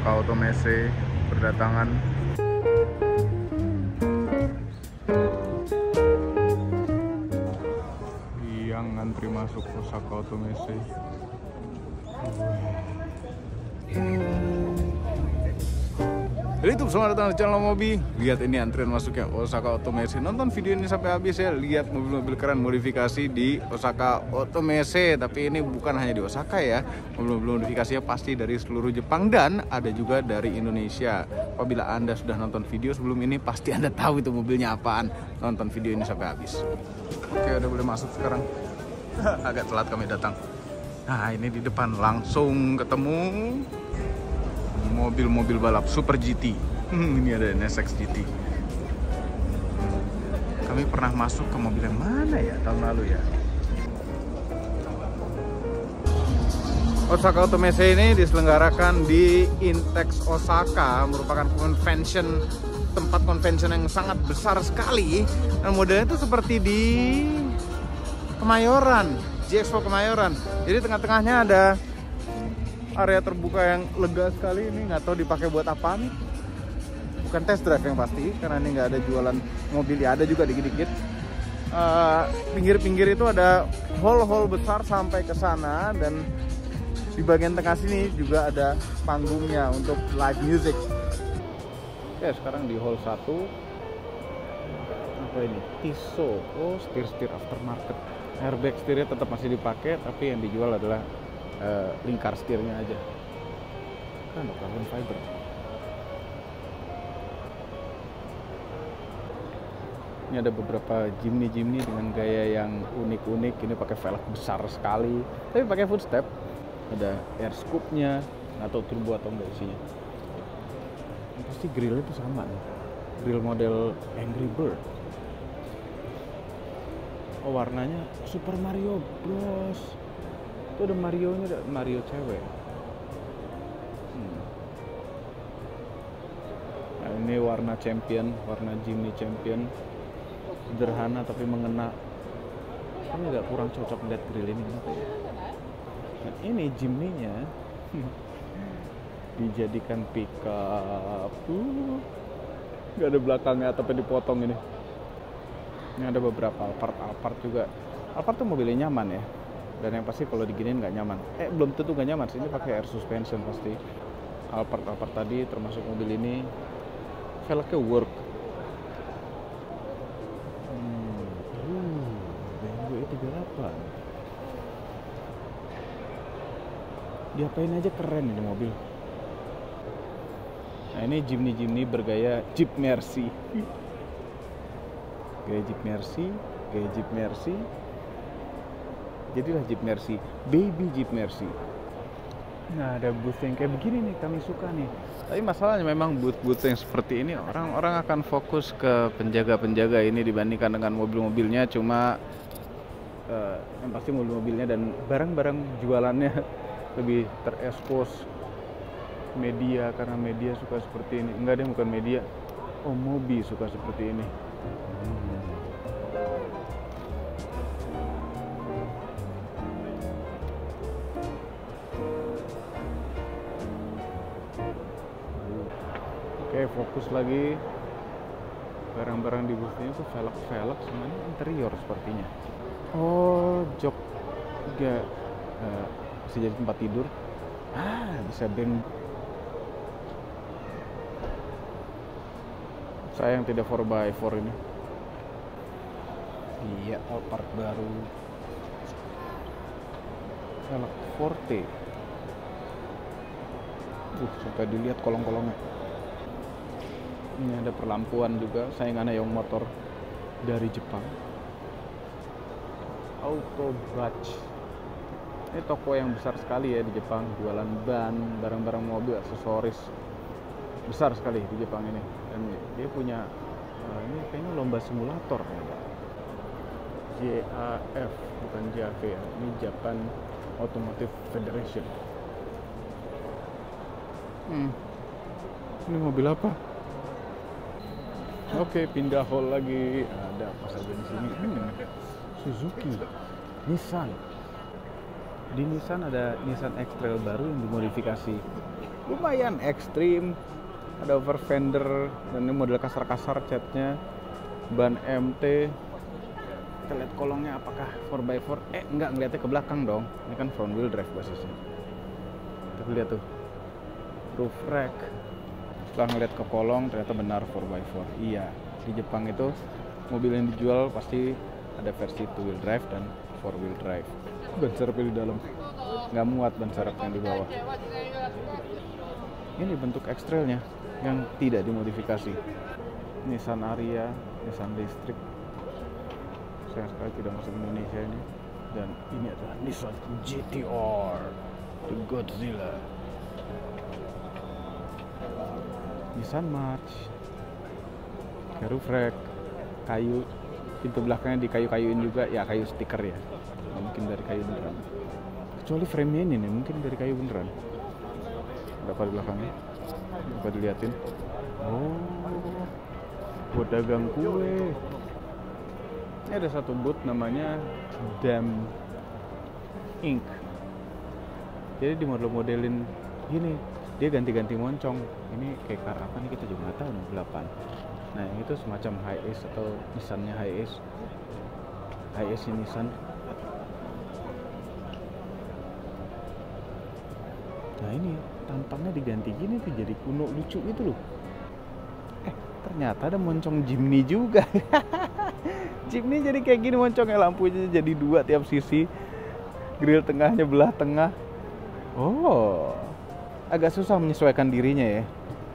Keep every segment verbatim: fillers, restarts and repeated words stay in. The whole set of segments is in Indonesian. Osaka Auto Messe berdatangan. Yang ngantri masuk Osaka Auto Messe. YouTube, selamat datang di channel Mobi. Lihat ini antrian masuknya Osaka Auto Messe. Nonton video ini sampai habis ya. Lihat mobil-mobil keren modifikasi di Osaka Auto Messe. Tapi ini bukan hanya di Osaka ya. Mobil-mobil modifikasinya pasti dari seluruh Jepang dan ada juga dari Indonesia. Apabila Anda sudah nonton video sebelum ini, pasti Anda tahu itu mobilnya apaan. Nonton video ini sampai habis. Oke, udah boleh masuk sekarang. Agak telat kami datang. Nah, ini di depan langsung ketemu mobil-mobil balap Super G T. Hmm, ini ada N S X G T. Kami pernah masuk ke mobil yang mana ya tahun lalu ya. Osaka Auto Messe ini diselenggarakan di Intex Osaka, merupakan convention, tempat convention yang sangat besar sekali. Dan modelnya itu seperti di Kemayoran, G X Expo Kemayoran. Jadi tengah-tengahnya ada area terbuka yang lega sekali. Ini nggak tahu dipakai buat apa nih. Bukan test drive yang pasti, karena ini nggak ada jualan mobil ya, ada juga dikit-dikit. Pinggir-pinggir uh, itu ada hall-hall besar sampai ke sana, dan di bagian tengah sini juga ada panggungnya untuk live music. Ya, sekarang di hall satu. Apa ini? Tiso. Oh, setir-setir aftermarket. Airbag setirnya tetap masih dipakai, tapi yang dijual adalah Uh, lingkar setirnya aja, kan carbon fiber. Ini ada beberapa Jimny-Jimny dengan gaya yang unik-unik. Ini pakai velg besar sekali, tapi pakai footstep. Ada air scoop-nya, atau turbo atau enggak isinya. Yang pasti grillnya itu sama nih. Grill model Angry Bird. Oh, warnanya Super Mario Bros. Itu ada Mario-nya, ada Mario cewek. Hmm. Nah, ini warna champion, warna Jimny champion. Sederhana tapi mengena. Ini agak kurang cocok lihat grill ini. Nah, ini Jimny-nya dijadikan pickup. Uh, gak ada belakangnya, tapi dipotong ini. Ini ada beberapa Alphard, Alphard juga. Alphard tuh mobilnya nyaman ya. Dan yang pasti kalau diginiin nggak nyaman. Eh, belum tentu nggak nyaman. Ini pakai air suspension pasti. Alphard Alphard tadi termasuk mobil ini. Velgnya work. Hmm. Uh, B M W E tiga delapan. Diapain aja keren ini mobil. Nah, ini Jimny-Jimny bergaya Jeep Mercy. Gaya Jeep Mercy, gaya Jeep Mercy. Jadilah Jeep Mercy, baby Jeep Mercy. Nah, ada booth yang kayak begini nih, kami suka nih. Tapi masalahnya memang booth-booth yang seperti ini, orang-orang akan fokus ke penjaga-penjaga ini dibandingkan dengan mobil-mobilnya. Cuma uh, yang pasti mobil-mobilnya dan barang-barang jualannya lebih terekspos media, karena media suka seperti ini. Enggak deh, bukan media. Oh, Mobi suka seperti ini. Hmm. Oke, fokus lagi. Barang-barang di busnya itu velg-velg, semuanya interior sepertinya. Oh, jok juga uh, bisa jadi tempat tidur. Ah, bisa bank. Sayang tidak four by four ini. Iya, Alphard baru. Velg empat T. Uh, sampai dilihat kolong-kolongnya. Ini ada perlampuan juga, saingannya yang motor dari Jepang. Autobach. Ini toko yang besar sekali ya di Jepang, jualan ban, barang-barang mobil, aksesoris. Besar sekali di Jepang ini. Dan dia punya, nah ini kayaknya lomba simulator. J A F, bukan J A V ya. Ini Japan Automotive Federation. Hmm. Ini mobil apa? Oke, pindah hall lagi. Ada apa saja di sini? Hmm, Suzuki, Nissan. Di Nissan ada Nissan X-Trail baru yang dimodifikasi. lumayan ekstrim, ada over fender, dan ini model kasar-kasar catnya, ban M T. Kita lihat kolongnya apakah four by four, eh enggak, ngeliatnya ke belakang dong, ini kan front wheel drive basisnya. Kita lihat tuh roof rack. Setelah ngeliat ke kolong ternyata benar four by four. Iya, di Jepang itu mobil yang dijual pasti ada versi two wheel drive dan four wheel drive. Ban serepnya di dalam nggak muat, ban serepnya di bawah. Ini bentuk X-Trailnya yang tidak dimodifikasi. Nissan Aria, Nissan District. Sayang sekali tidak masuk Indonesia ini. Dan ini adalah Nissan G T R, The Godzilla. Nissan March, roof rack, kayu, pintu belakangnya dikayu-kayuin juga, ya kayu stiker ya. Nah, mungkin dari kayu beneran. Kecuali frame-nya ini nih, mungkin dari kayu beneran. Dapat di belakangnya, dapat diliatin. Oh, buat dagang kue. Ini ada satu booth namanya Dam Ink. Jadi di model-modelin gini, dia ganti-ganti moncong. Ini kayak car apa nih, kita juga nggak tahu nih, delapan. Nah ini tuh semacam Hiace atau Nissannya Hiace, Hiace Nissan. Nah ini tampangnya diganti gini tuh jadi kuno lucu gitu loh. Eh ternyata ada moncong Jimny juga. Jimny jadi kayak gini moncongnya, lampunya jadi dua tiap sisi, grill tengahnya belah tengah. Oh, agak susah menyesuaikan dirinya ya.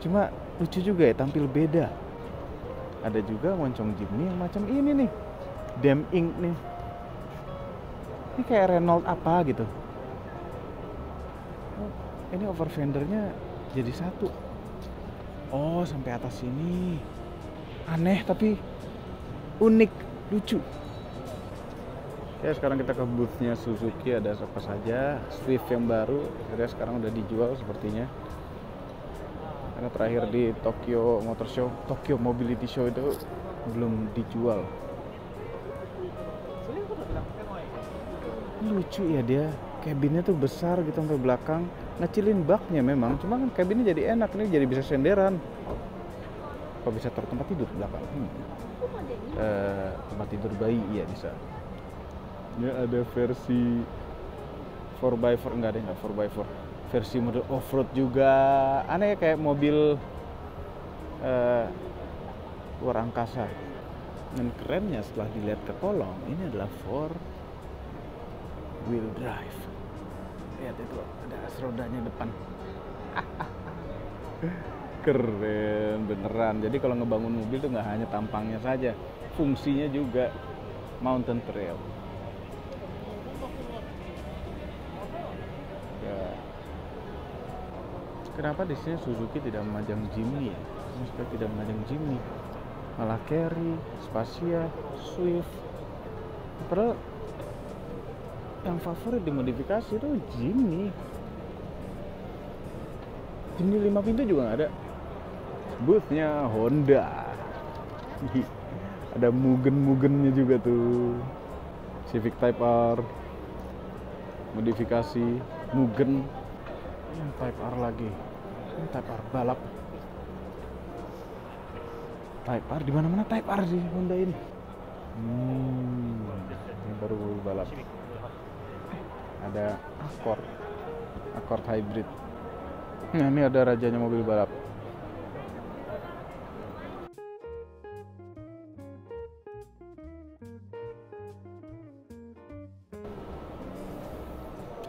Cuma lucu juga ya, tampil beda. Ada juga moncong Jimny yang macam ini nih, Dam Ink nih. Ini kayak Renault apa gitu. Ini over fendernya jadi satu. Oh, sampai atas sini. Aneh tapi unik, lucu. Ya, sekarang kita ke boothnya Suzuki, ada apa saja. Swift yang baru, kira sekarang udah dijual sepertinya. Karena terakhir di Tokyo Motor Show, Tokyo Mobility Show itu belum dijual. Lucu ya dia. Kabinnya tuh besar gitu sampai belakang, ngecilin baknya memang, cuma kan kabinnya jadi enak nih, jadi bisa senderan. Kok bisa taruh tempat tidur belakang? Hmm. Uh, tempat tidur bayi ya bisa. Ya ada versi four by four, enggak ada enggak four by four. Versi model off-road juga. Aneh ya, kayak mobil uh, luar angkasa. Dan kerennya setelah dilihat ke kolong, ini adalah four wheel drive. Lihat itu, ada as rodanya depan. Keren beneran. Jadi kalau ngebangun mobil tuh nggak hanya tampangnya saja, fungsinya juga. Mountain trail. Ya. Kenapa di sini Suzuki tidak memajang Jimny ya? Maksudnya tidak memajang Jimny, malah Carry, Spacia, Swift. Padahal yang favorit dimodifikasi itu Jimny. Jimny lima pintu juga nggak ada. Boothnya Honda. Ada Mugen-Mugennya juga tuh. Civic Type R. Modifikasi Mugen. Yang Type R lagi. Ini Type R balap. Type R di mana-mana Type R sih Honda ini. Hmm, ini baru balap. Ada Accord, Accord hybrid. Nah ini ada rajanya mobil balap.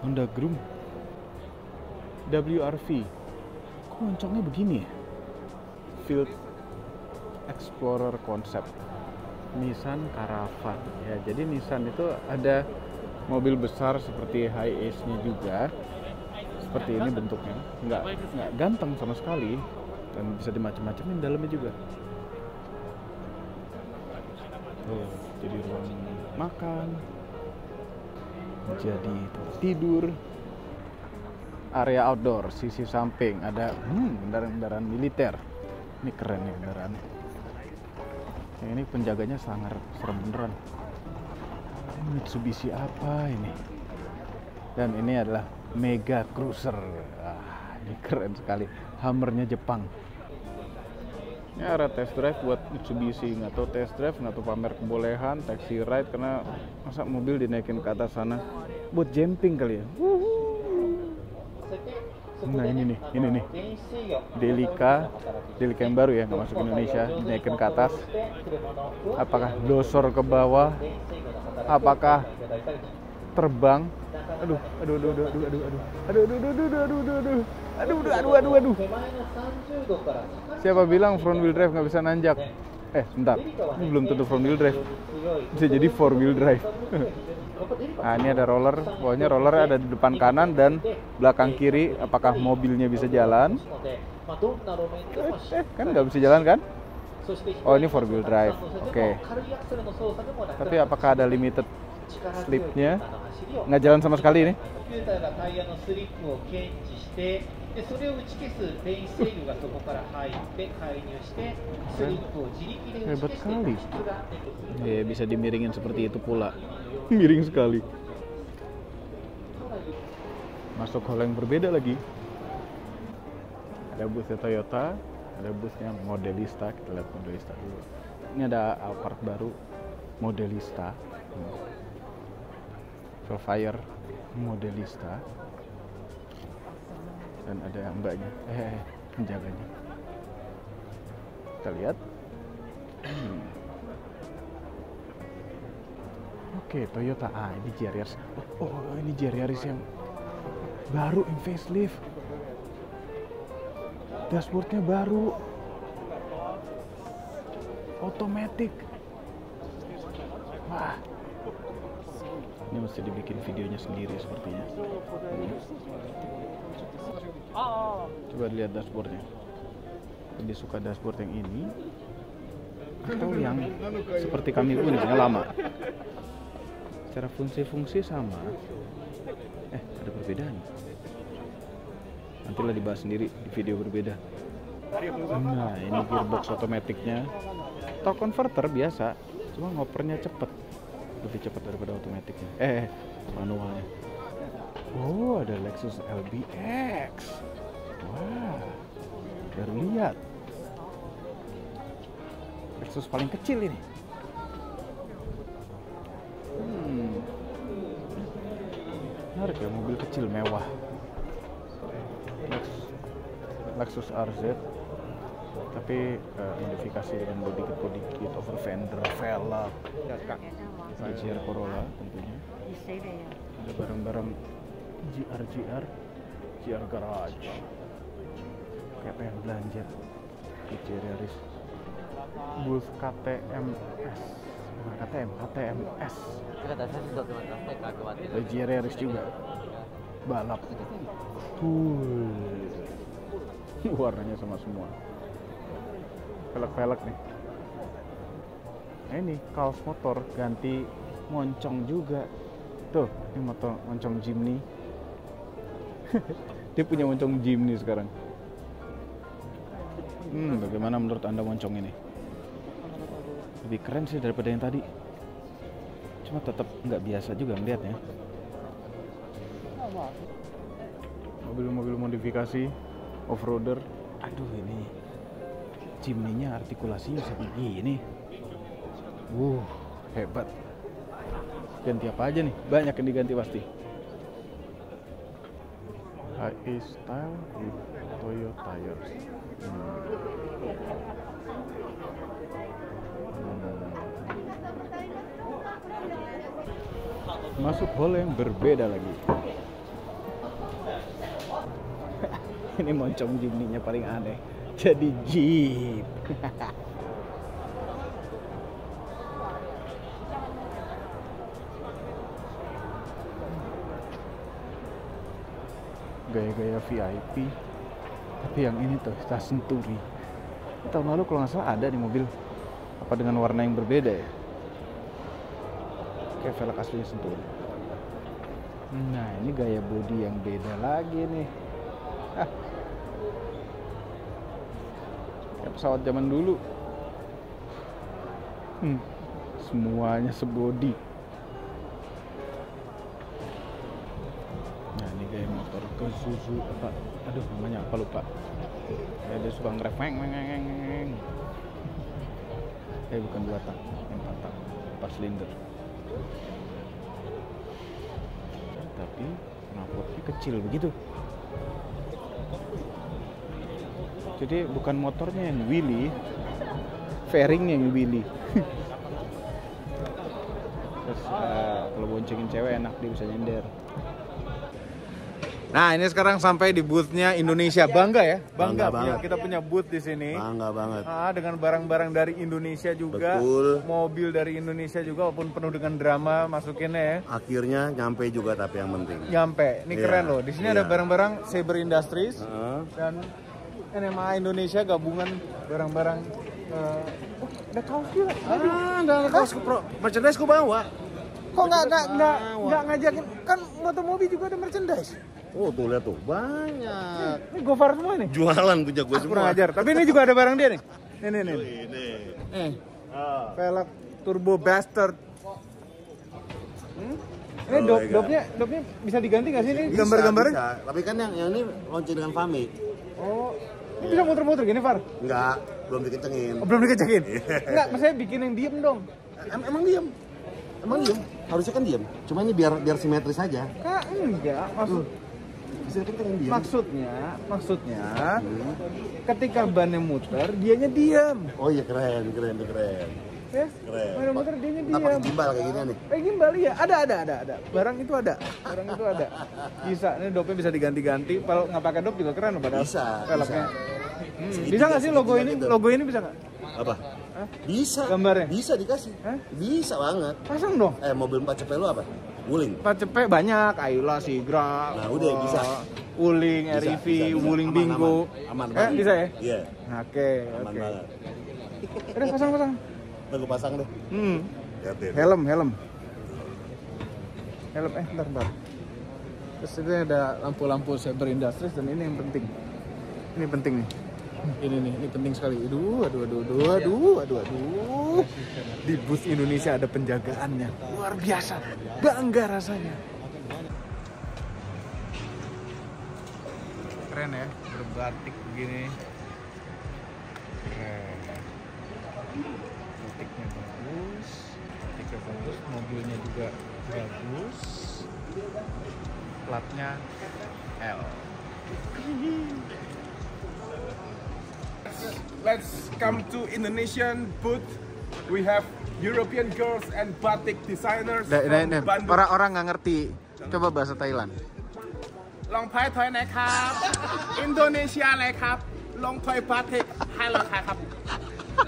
Honda Gromm, W R V. Kok moncongnya begini ya? Field Explorer Concept, Nissan Caravan. Ya jadi Nissan itu ada mobil besar seperti Hiace-nya juga, seperti ini bentuknya, nggak nggak ganteng sama sekali, dan bisa dimacem-macemin dalamnya juga. Oh, jadi ruang makan, jadi tidur, area outdoor, sisi samping ada hmm, kendaraan-kendaraan militer. Ini keren nih kendaraan. Yang ini penjaganya sangar, serem beneran. Mitsubishi apa ini? Dan ini adalah Mega Cruiser. Ah, Ini keren sekali, Hummernya Jepang. Ini area test drive buat Mitsubishi, nggak tahu test drive, nggak tahu pamer kebolehan, taxi ride, karena masa mobil dinaikin ke atas sana. Buat jumping kali ya. Nah ini nih, ini nih, Delica, Delica yang baru ya, nggak masuk Indonesia, dinaikin ke atas. Apakah dosor ke bawah? Apakah terbang? Aduh, aduh, aduh, aduh, aduh, aduh, aduh, aduh, aduh, aduh, aduh, aduh, aduh. Aduh, aduh, aduh, aduh, aduh. Siapa bilang front wheel drive nggak bisa nanjak? Eh, bentar. Ini belum tentu front wheel drive. Bisa jadi four wheel drive. Nah, ini ada roller. Pokoknya rollernya ada di depan kanan dan belakang kiri. Apakah mobilnya bisa jalan? Eh, eh, kan nggak bisa jalan kan? Oh, ini four wheel drive. Oke. Okay. Tapi apakah ada limited slipnya? Nggak jalan sama sekali ini. Hebat sekali. Ya, bisa dimiringin seperti itu pula. Miring sekali. Masuk hal yang berbeda lagi. Ada busnya Toyota, ada busnya Modelista. Kita lihat Modelista dulu. Ini ada Alphard baru, Modelista. Fire Modelista, dan ada mbaknya, eh penjaganya. Kita lihat. Hmm. Oke, okay, Toyota. Ah, ini G R-Yaris. Oh, oh, ini G R-Yaris yang baru in facelift. Dashboardnya baru, otomatis. Wah. Ini mesti dibikin videonya sendiri sepertinya. Coba lihat dashboardnya. Lebih suka dashboard yang ini atau yang seperti kami punya lama. Secara fungsi-fungsi sama. Eh, ada perbedaan. Nantilah dibahas sendiri di video berbeda. Nah, ini gearbox otomatiknya. Torque converter biasa, cuma ngopernya cepet. Lebih cepat daripada otomatiknya, eh manualnya. Oh, ada Lexus L B X. Wah, baru lihat Lexus paling kecil ini. Hmm, menarik ya, mobil kecil mewah. Lexus, Lexus R Z, tapi uh, modifikasi dengan dikit-dikit over fender, velg, G R Corolla tentunya. Ada barang-barang G R G R, G R Garage. Kayak pengen belanja di G R-Yaris. Bus K T M S, bukan KTM, KTM S. Ada G R-Yaris juga. Balap. Tuh, warnanya sama semua. Velg-velg nih. Nah, ini Calf motor ganti moncong juga. Tuh, ini motor moncong Jimny. Dia punya moncong Jimny sekarang. Hmm, bagaimana menurut Anda moncong ini? Lebih keren sih daripada yang tadi. Cuma tetap nggak biasa juga melihatnya. Mobil-mobil modifikasi off-roader. Aduh, ini Jimny-nya artikulasinya seperti ini. Wuh, hebat. Ganti apa aja nih? Banyak yang diganti pasti. Hiace style di Toyota tires. Hmm. Hmm. Masuk hall yang berbeda lagi. Ini moncong Jimny-nya paling aneh. Jadi jeep. Gaya-gaya V I P, tapi yang ini tuh Stasiun Turi. Tahun lalu kalau nggak salah ada di mobil, apa dengan warna yang berbeda ya? Oke, velg aslinya Senturi. Nah, ini gaya bodi yang beda lagi nih. Ah, kayak pesawat zaman dulu. Hmm, semuanya sebodi. Nah, ini gaya motor. Kozuzu apa, aduh namanya apa lupa. Ya, dia suka ngerefeng, eh bukan dua tak, yang empat tak, empat silinder. Tapi knalpotnya kecil begitu. Jadi bukan motornya yang wheelie, fairingnya yang wheelie. Terus uh, kalau boncengin cewek enak, dia bisa nyender. Nah, ini sekarang sampai di booth-nya Indonesia. Bangga ya? Bangga, bangga punya, kita punya booth di sini. Bangga banget. Ah, dengan barang-barang dari Indonesia juga. Betul. Mobil dari Indonesia juga, walaupun penuh dengan drama masukinnya ya. Akhirnya nyampe juga, tapi yang penting. Nyampe. Ini yeah. keren loh. Di sini yeah. ada barang-barang Saber Industries uh. dan N M A Indonesia, gabungan barang-barang. Uh, oh, ada kaos juga. Aduh, ah, ada kaos. Merchandise ku bawa. Kok nggak nggak nggak ngajakin? Kan motor mobil juga ada merchandise. Oh tuh lihat tuh banyak. Ini gofar semua nih. Jualan punya gue semua. Kurang ajar. Tapi ini juga ada barang dia nih. Nih nih nih. Ini. Eh. Ah. Velg turbo bastard. Hmm? Ini oh, dop dopnya dopnya bisa diganti nggak sih ini gambar-gambarnya? Tapi kan yang yang ini lonceng dengan Fami. Oh. Ini ya. Bisa muter-muter gini Far? Enggak. Belum dikencengin. Oh, belum dikencengin. Enggak. Maksudnya bikin yang diem dong. Em emang diem. Emang diem. Harusnya kan diem. Cuma ini biar biar simetris aja. Kak enggak maksud. Uh. Maksudnya, maksudnya, hmm. ketika bannya muter, dianya diam. Oh iya keren, keren, keren. Ya, keren. Bannya muter, dianya diam. Apa gimbal kayak gini nih? Eh gimbal iya, ada, ada, ada, ada. Barang itu ada, barang itu ada. Bisa, ini dopnya bisa diganti-ganti. Kalau nggak pakai dop juga keren, padahal. Bisa, pelaknya. bisa. Hmm. Bisa nggak sih logo ini? Gitu. Logo ini bisa nggak? Apa? Hah? Bisa. Gambarnya? Bisa dikasih. Hah? Bisa banget. Pasang dong. Eh mobil empat cepet lo apa? Wuling. Pak cepet banyak, Ayula, Sigra. Nah, udah oh, bisa. Wuling, R I V, Wuling Bingo. Aman, aman. aman eh, bisa ya? Iya. Yeah. Oke, aman oke. Banget. Udah pasang-pasang. Udah gue pasang deh. Hmm. Liatin. Helm, helm. Helm eh bentar, bentar. Terus ini ada lampu-lampu Saber Industries dan ini yang penting. Ini penting nih. Ini nih, ini penting sekali. Aduh, aduh, aduh, aduh, aduh, aduh, aduh. Di bus Indonesia ada penjagaannya. Luar biasa. Bangga rasanya. Keren ya, berbatik begini. Keren. Batiknya bagus. Batiknya bagus, mobilnya juga bagus. Platnya L. Let's come to Indonesian booth. We have European girls and batik designers. Orang-orang nggak ngerti. Coba bahasa Thailand. Long Thai Thai nekap, Indonesia nekap, Long Thai batik Thailand nekap.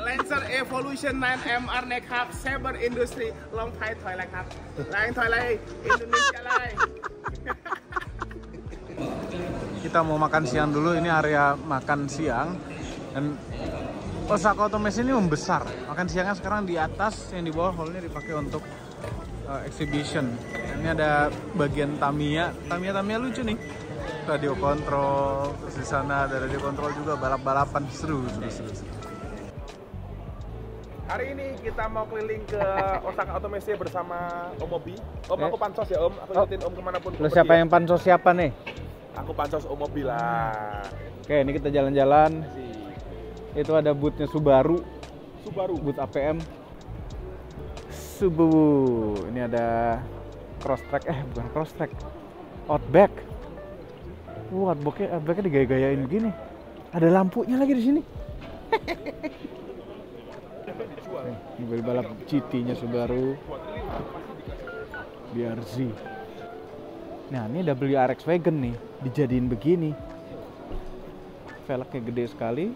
Lancer Evolution nine M R nekap, Saber Industry Long Thai Thai nekap. Lain Thai lay, Indonesia lay. Kita mau makan siang dulu. Ini area makan siang. Dan Osaka Auto Messe ini membesar. Makan siangnya sekarang di atas, yang di bawah hallnya dipakai untuk uh, exhibition. Ini ada bagian Tamiya, Tamiya Tamiya lucu nih. Radio kontrol, terus di sana ada radio kontrol juga, balap-balapan seru, seru, seru, seru. Hari ini kita mau keliling ke Osaka Auto Messe bersama Om Obi. Om eh? aku pansos ya Om, aku ikutin oh. Om kemanapun. Terus siapa yang pansos siapa nih? Aku pansos Om Obi lah. Oke, ini kita jalan-jalan. Itu ada bootnya Subaru, Subaru, boot A P M, Subaru. Ini ada cross track, eh bukan cross track, Outback. Wah, Outbacknya, Outbacknya digaya-gayain begini. Ada lampunya lagi di sini. Mobil balap G T-nya Subaru, B R Z. Nah, ini W R X Wagon nih, dijadiin begini. Velgnya gede sekali.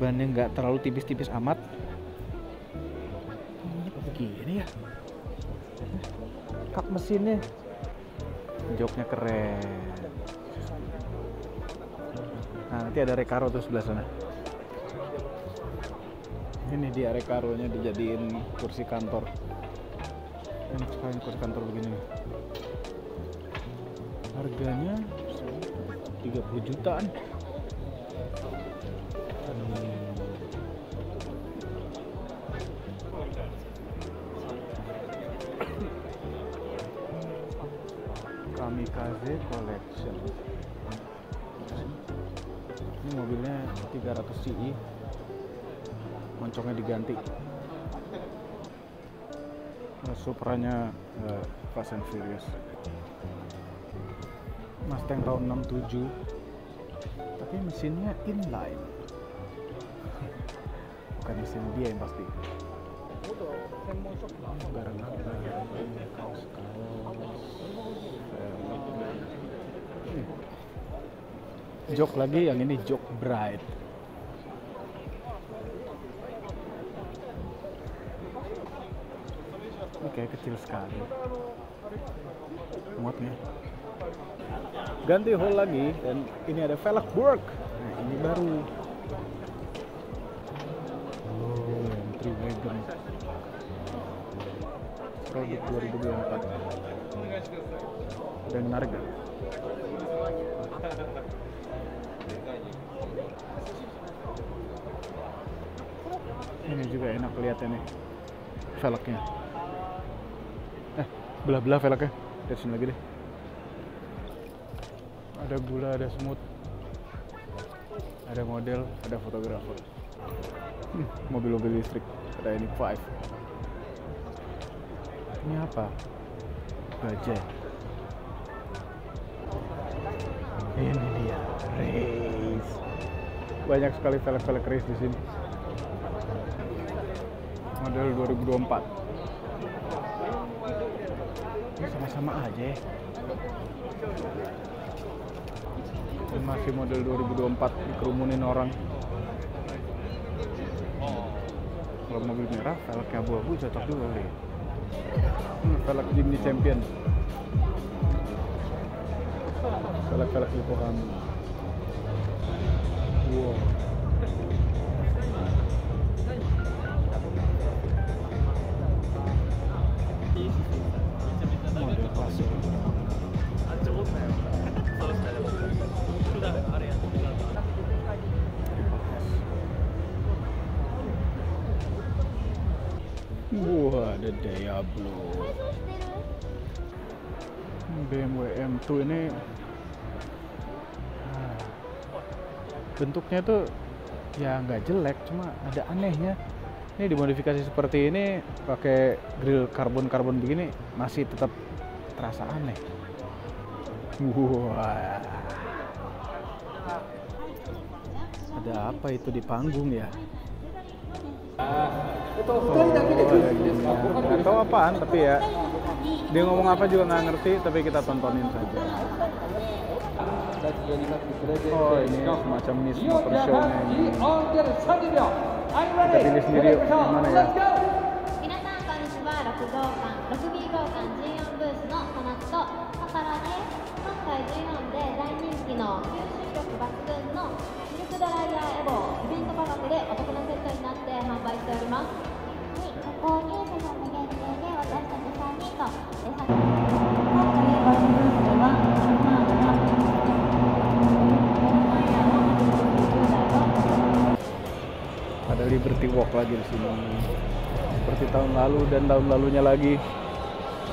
Bannya nggak terlalu tipis-tipis amat. Begini ya. Kap mesinnya. Joknya keren. Nah, nanti ada Recaro tuh sebelah sana. Ini dia Recaro-nya dijadiin kursi kantor. Enak sekali kursi kantor begini. Harganya tiga puluh jutaan. Kamikaze Collection. Ini mobilnya tiga ratus C I, moncongnya diganti. Supranya uh, Fast and Furious. Mustang tahun enam tujuh, tapi mesinnya inline, bukan mesin dia yang pasti. Jok lagi, yang ini jok bright. Oke, kecil sekali muatnya. Ganti hole lagi, dan ini ada velg work. Nah, ini baru. Oh, entry wagon. Produk dua ribu dua puluh empat. Dan menarik kan? Ini juga enak kelihatannya velgnya. Eh, belah-belah velgnya. Lihat sini lagi deh. Ada gula, ada smooth, ada model, ada fotografer. Hmm, mobil-mobil listrik, ada ini five. Ini apa? Bajaj. Ini dia race. Banyak sekali velg-velg race di sini. Model dua ribu dua puluh empat. Ini sama-sama aja ya. Masih model dua ribu dua puluh empat, dikerumunin orang. Kalau mobil merah, velgnya abu-abu cocok juga deh. Hmm, velg Jimny Champion, velg-velg Yokohama. Wow. Model klasik. Wah, ada Diablo. B M W M dua ini nah, bentuknya tuh ya nggak jelek, cuma ada anehnya. Ini dimodifikasi seperti ini pakai grill karbon-karbon begini masih tetap terasa aneh. Wah. Ada apa itu di panggung ya? Oh, nggak tahu apaan, tapi ya dia ngomong apa juga nggak ngerti, tapi kita tontonin saja. Oh, ini semacam Miss Motor Show nya ini. Kita pilih sendiri yuk, gimana ya? Ada Liberty Walk lagi di sini, seperti tahun lalu dan tahun lalunya lagi,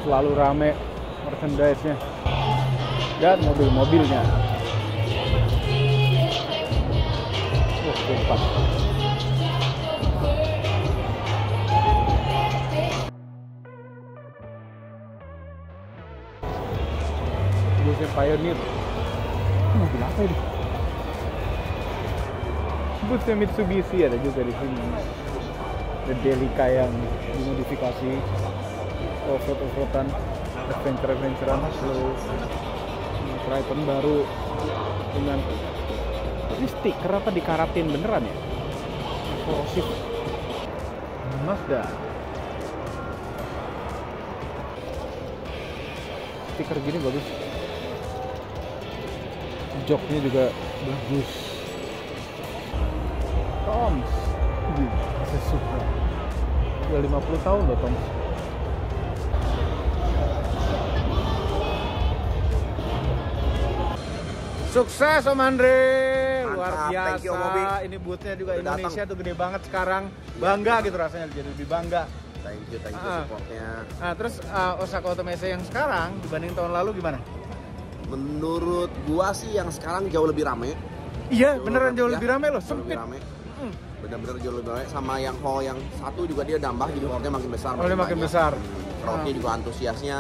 selalu rame merchandise-nya dan mobil-mobilnya. Oh, tempat. Busnya Pioneer. Hmm, mobil apa ini? Busnya Mitsubishi ada juga di sini. Ada Delica yang dimodifikasi, offroad-offroadan, adventure-adventurean, slow. Triton baru dengan ini stiker apa dikaratin beneran ya? Korosif. Mazda. Stiker gini bagus. Joknya juga bagus. Toms. Saya suka. Udah lima puluh tahun loh Toms. Sukses Om Andre. Mantap, luar biasa. You, ini boothnya juga udah Indonesia datang. Tuh gede banget sekarang. Bangga ya, gitu rasanya, jadi lebih bangga. Thank you, thank you uh, supportnya. Nah, terus uh, Osaka Auto Messe yang sekarang dibanding tahun lalu gimana? Menurut gua sih yang sekarang jauh lebih rame. Iya, jauh beneran jauh lebih rame loh, sempit. Bener-bener jauh lebih rame, sama yang hall yang satu juga dia nambah, jadi hallnya makin besar. Hallnya makin besar. Crowdnya juga antusiasnya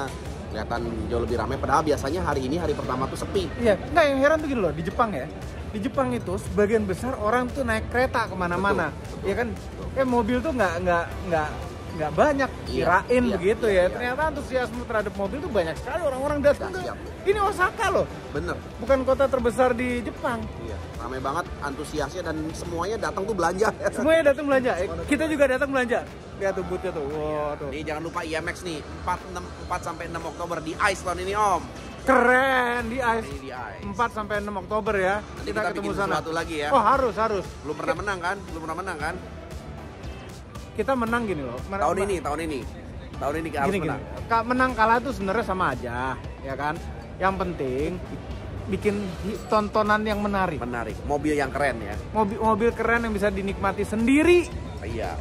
kelihatan jauh lebih ramai, padahal biasanya hari ini hari pertama tuh sepi. Iya, nah yang heran tuh gini loh, di Jepang ya, di Jepang itu sebagian besar orang tuh naik kereta kemana-mana, ya kan? Eh mobil tuh nggak nggak nggak nggak banyak kirain iya, iya, begitu iya, ya. Iya. Ternyata antusiasme terhadap mobil tuh banyak sekali orang-orang datang. Nah, ini Osaka loh, bener. Bukan kota terbesar di Jepang. Iya, ramai banget antusiasnya dan semuanya datang tuh belanja. Ya. Semuanya datang belanja. Semuanya kita juga datang belanja. Lihat tuh bootnya tuh. Wow, tuh. Jadi jangan lupa I M X nih, empat sampai enam Oktober di I C E tahun ini Om. Keren di I C E. Ini di I C E. empat sampai enam Oktober ya. Nanti kita, kita ketemu sana. Satu lagi ya. Oh, harus, harus. Belum pernah menang kan? Belum pernah menang kan? Kita menang gini loh. Tahun ini, tahun ini. Tahun ini harus menang. Gini. Menang kalah tuh sebenarnya sama aja, ya kan? Yang penting bikin tontonan yang menarik. Menarik. Mobil yang keren ya. Mobil mobil keren yang bisa dinikmati sendiri. Iya.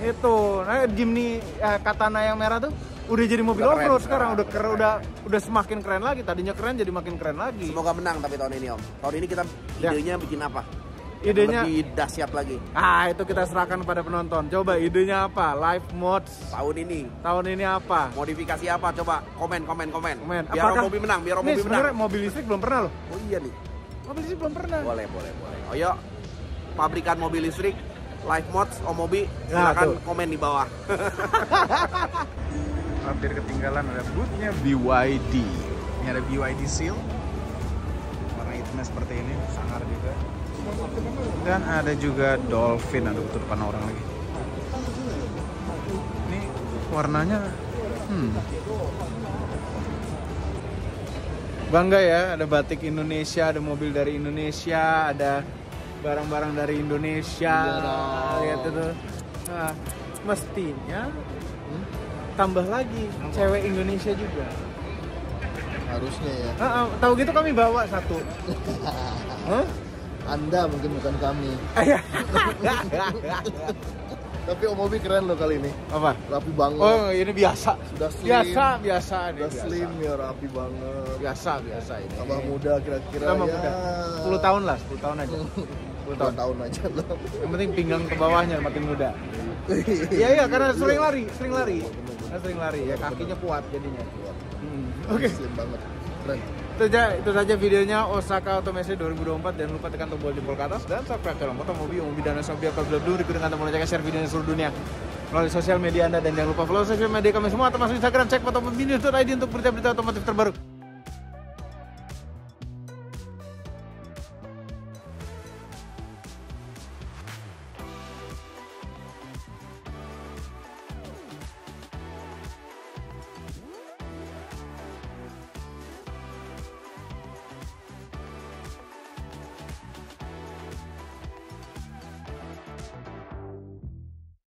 Itu, nah Jimny eh, Katana yang merah tuh udah jadi mobil off-road sekarang, udah keren, udah udah semakin keren lagi. Tadinya keren jadi makin keren lagi. Semoga menang tapi tahun ini Om. Tahun ini kita idenya ya. Bikin apa? Idenya lebih dahsyat lagi. Ah, itu kita serahkan pada penonton. Coba idenya apa? Live mode tahun ini. Tahun ini apa? Modifikasi apa? Coba komen komen komen. komen. Biar Apakah... mobil menang, biar mobil menang. Mobil listrik belum pernah loh. Oh iya nih. Mobil listrik belum pernah. Boleh, boleh, boleh. Ayo pabrikan mobil listrik Live Mods, Om Obi, silahkan nah, komen di bawah. Hampir ketinggalan, ada bootnya B Y D. Ini ada B Y D seal. Warna hitamnya seperti ini, sangar juga. Dan ada juga Dolphin, ada betul depan orang lagi. Ini warnanya, hmm. Bangga ya, ada batik Indonesia, ada mobil dari Indonesia, ada barang-barang dari Indonesia, lihat itu. Nah, mestinya hmm? tambah lagi cewek Indonesia juga. Harusnya ya. Uh, uh, tahu gitu kami bawa satu. huh? Anda mungkin bukan kami. Tapi Om Obi keren loh kali ini. Apa? Rapi banget. Oh, ini biasa. Sudah slim. Biasa, biasa. Sudah biasa. slim ya, rapi banget. Biasa, biasa ini. Tambah muda kira-kira ya. Muda. sepuluh tahun lah, sepuluh tahun aja. sepuluh tahun aja loh. Yang penting pinggang ke bawahnya makin muda. Iya, iya, karena sering lari, sering lari. Karena sering lari ya, kakinya kuat jadinya. Hmm. Oke. Okay. Slim banget. Keren. Itu saja, itu saja videonya Osaka Auto Messe dua ribu dua puluh empat. Jangan lupa tekan tombol jempol ke atas dan subscribe channel Motomobi, Om Obi dan Sobi Akal Blablu. Berikut dengan tombol loncengnya, share videonya seluruh dunia melalui sosial media Anda dan jangan lupa follow sosial media kami semua termasuk Instagram, cek motomobi news dot I D untuk berita-berita otomotif terbaru.